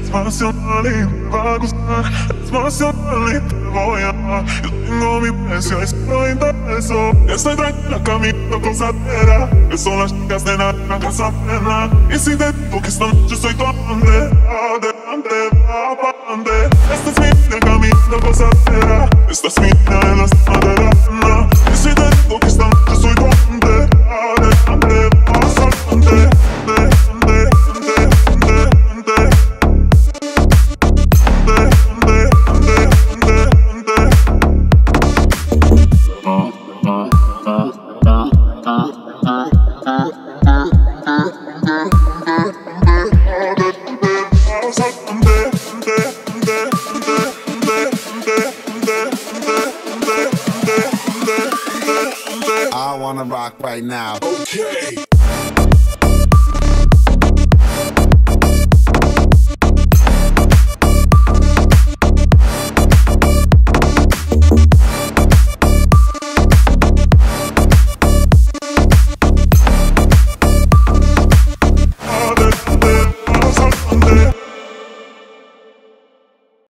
Es pasional y te va a gustar. Es pasional y te voy a amar. Yo tengo mi precio y solo intereso. Estoy tranquila caminando con certera. Son las chicas de la casa plena. Y si te digo que esta noche soy tu amante, adelante, adelante. Esta es mi vida caminando con certera. Esta es mi vida en la cima de la luna. Y si te digo que esta noche soy tu amante, adelante, adelante. I wanna rock right now. Okay.